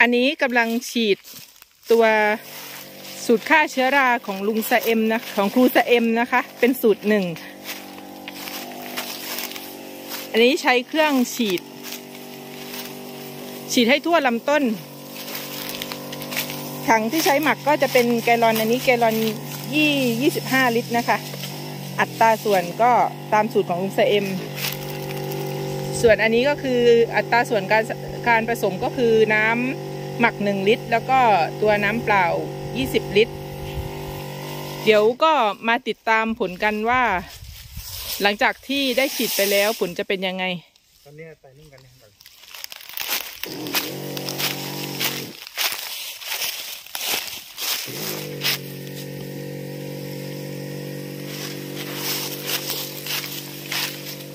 อันนี้กำลังฉีดตัวสูตรฆ่าเชื้อราของลุงสะเอ็มนะของครูสะเอ็มนะคะเป็นสูตรหนึ่งอันนี้ใช้เครื่องฉีดให้ทั่วลำต้นถังที่ใช้หมักก็จะเป็นแกลลอนอันนี้แกลลอน25 ลิตรนะคะอัตราส่วนก็ตามสูตรของลุงสะเอ็มส่วนอันนี้ก็คืออัตราส่วนการผสมก็คือน้ำหมัก1 ลิตรแล้วก็ตัวน้ำเปล่า20 ลิตรเดี๋ยวก็มาติดตามผลกันว่าหลังจากที่ได้ฉีดไปแล้วผลจะเป็นยังไงตอนนี้ใส่นิ่งกันนะครับ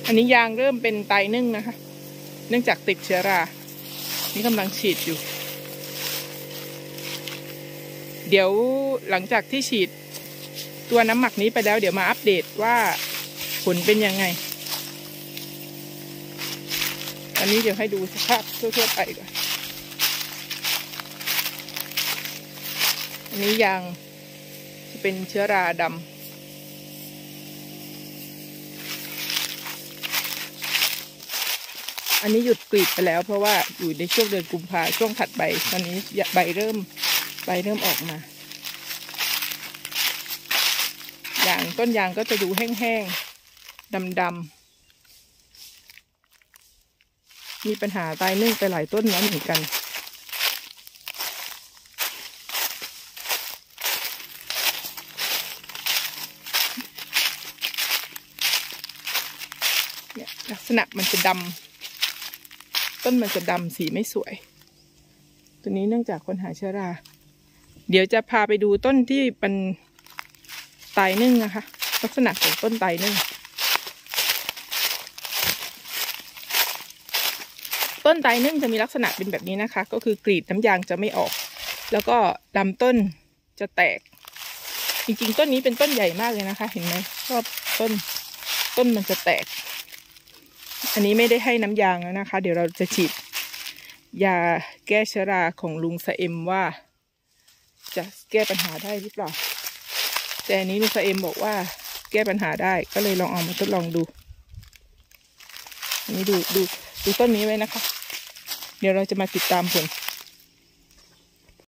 อันนี้ยางเริ่มเป็นไตนึ่งนะคะเนื่องจากติดเชื้อรานี่กำลังฉีดอยู่เดี๋ยวหลังจากที่ฉีดตัวน้ำหมักนี้ไปแล้วเดี๋ยวมาอัปเดตว่าผลเป็นยังไงอันนี้เดี๋ยวให้ดูสภาพทั่วๆไปก่อนอันนี้ยางจะเป็นเชื้อราดำอันนี้หยุดกรีดไปแล้วเพราะว่าอยู่ในช่วงเดือนกุมภาช่วงผัดใบตอนนี้ใบเริ่มออกมาอย่างต้นยางก็จะดูแห้งๆดำๆมีปัญหาตายนึ่งไปหลายต้นแล้วเหมือนกันเนี่ยลักษณะมันจะดำต้นมันจะดำสีไม่สวยตัวนี้เนื่องจากคนหาเชื้อราเดี๋ยวจะพาไปดูต้นที่เป็นไตนึ่งนะคะลักษณะของต้นไตนึ่งต้นไตนึ่งจะมีลักษณะเป็นแบบนี้นะคะก็คือกรีดน้ำยางจะไม่ออกแล้วก็ลำต้นจะแตกจริงๆต้นนี้เป็นต้นใหญ่มากเลยนะคะเห็นไหมรอบต้นมันจะแตกอันนี้ไม่ได้ให้น้ำยางแล้วนะคะเดี๋ยวเราจะฉีดยาแก้เชื้อราของลุงสะเอ็มว่าจะแก้ปัญหาได้หรือเปล่าแต่อันนี้ลุงสะเอ็มบอกว่าแก้ปัญหาได้ก็เลยลองเอามาทดลองดูอันนี้ดูต้นนี้ไว้นะคะเดี๋ยวเราจะมาติดตามผล